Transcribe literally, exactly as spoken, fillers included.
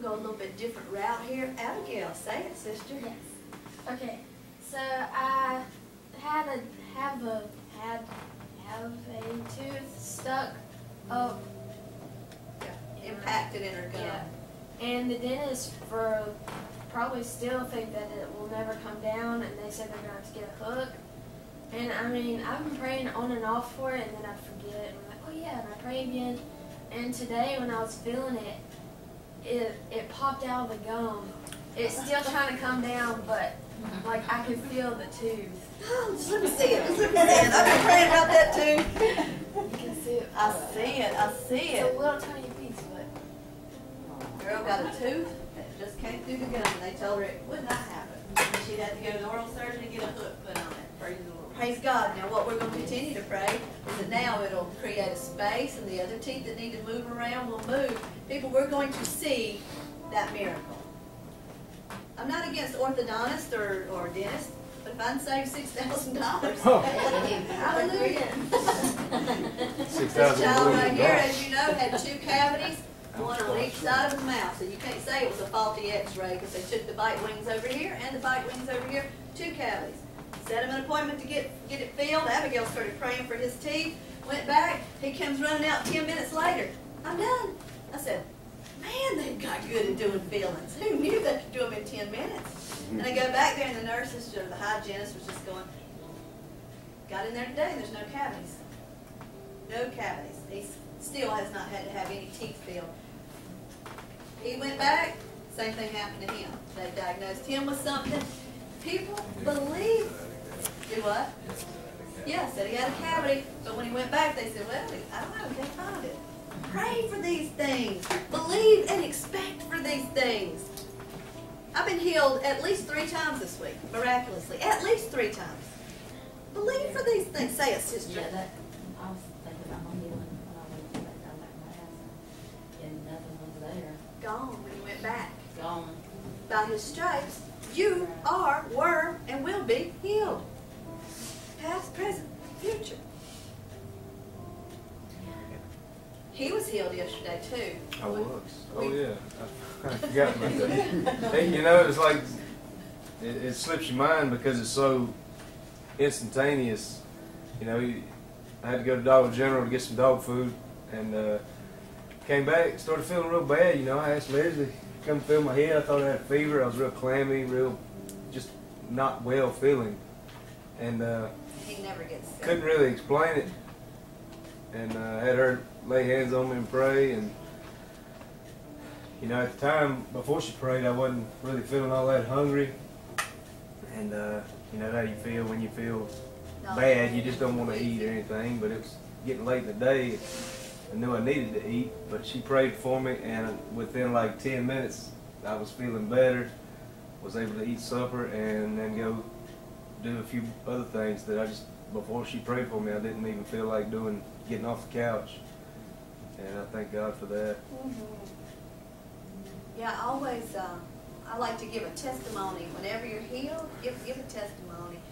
going to go a little bit different route here. Abigail, say it, sister. Yes. Okay. So I had a have a had have a tooth stuck up. Yeah. Impacted in her gum. Yeah. And the dentist for probably still think that it will never come down, and they said they're going to have to get a hook. And I mean, I've been praying on and off for it, and then I forget it. And I'm like, oh yeah, and I pray again. And today, when I was feeling it, it it popped out of the gum. It's still trying to come down, but like I can feel the tooth. Oh, just let me see it. Just let me see it. I've been praying about that too. You can see it. I see it. I see it. It's a little tiny piece, but girl got a tooth that just came through the gum. They told her it would not happen. She'd have to go to the oral surgeon and get a hook put on it. Praise the Lord. Praise God. Now what we're going to continue to pray is that now it'll create a space, and the other teeth that need to move around will move. People, we're going to see that miracle. I'm not against orthodontists or, or dentists, but if I can save six thousand dollars, oh. Hallelujah. six thousand dollars. This child right here, as you know, had two cavities, one on each side of the mouth. So you can't say it was a faulty x-ray because they took the bite wings over here and the bite wings over here, two cavities. Set him an appointment to get get it filled. Abigail started praying for his teeth. Went back. He comes running out ten minutes later. I'm done. I said, man, they got good at doing fillings. Who knew they could do them in ten minutes? And I go back there, and the nurses or the hygienist was just going, got in there today, and there's no cavities. No cavities. He still has not had to have any teeth filled. He went back. Same thing happened to him. They diagnosed him with something. People believe. Do what? Yeah, said he had a cavity, but when he went back, they said, well, I don't know, they found it. Pray for these things. Believe and expect for these things. I've been healed at least three times this week, miraculously. At least three times. Believe for these things. Say it, sister. Yeah, that, I was thinking about my healing when I went back down back to my house, and nothing was there. Gone when he went back. Gone. By his stripes, you are, were, and will be healed. Past, present, future. He was healed yesterday, too. I was. Oh, yeah. I forgot about that. Hey, you know, it's like, it, it slips your mind because it's so instantaneous. You know, you, I had to go to Dollar General to get some dog food, and uh, came back, started feeling real bad. You know, I asked Leslie to come feel my head. I thought I had a fever. I was real clammy, real just not well feeling. And uh, he never gets sick. Couldn't really explain it, and uh, had her lay hands on me and pray. And you know, at the time before she prayed, I wasn't really feeling all that hungry. And uh, you know how you feel when you feel bad, you just don't want to eat or anything. But it was getting late in the day. I knew I needed to eat, but she prayed for me, and within like ten minutes, I was feeling better. Was able to eat supper and then go do a few other things that I just, before she prayed for me, I didn't even feel like doing, getting off the couch. And I thank God for that. Mm-hmm. Yeah, I always, uh, I like to give a testimony. Whenever you're healed, give, give a testimony.